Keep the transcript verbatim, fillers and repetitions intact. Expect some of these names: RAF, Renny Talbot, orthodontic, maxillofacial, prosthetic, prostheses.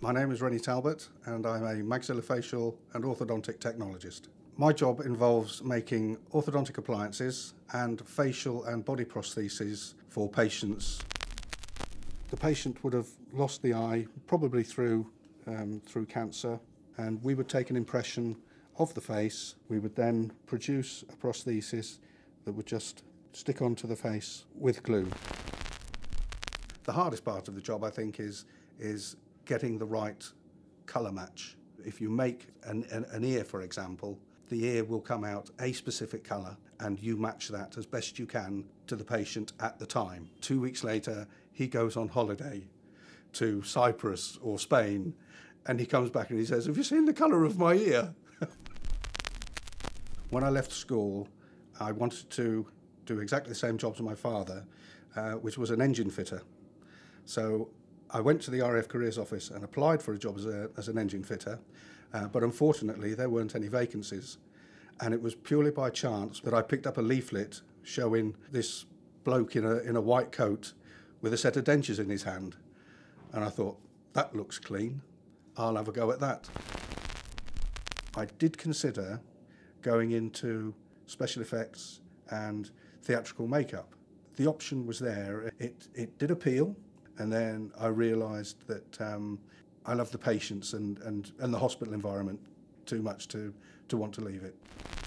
My name is Renny Talbot and I'm a maxillofacial and orthodontic technologist. My job involves making orthodontic appliances and facial and body prostheses for patients. The patient would have lost the eye, probably through, um, through cancer, and we would take an impression of the face. We would then produce a prosthesis that would just stick onto the face with glue. The hardest part of the job, I think, is, is getting the right colour match. If you make an, an, an ear, for example, the ear will come out a specific colour and you match that as best you can to the patient at the time. Two weeks later, he goes on holiday to Cyprus or Spain and he comes back and he says, "Have you seen the colour of my ear?" When I left school, I wanted to do exactly the same job as my father, uh, which was an engine fitter. So I went to the R A F careers office and applied for a job as, a, as an engine fitter, uh, but unfortunately there weren't any vacancies. And it was purely by chance that I picked up a leaflet showing this bloke in a, in a white coat with a set of dentures in his hand. And I thought, that looks clean, I'll have a go at that. I did consider going into special effects and theatrical makeup. The option was there, it, it did appeal. And then I realised that um, I love the patients and, and, and the hospital environment too much to, to want to leave it.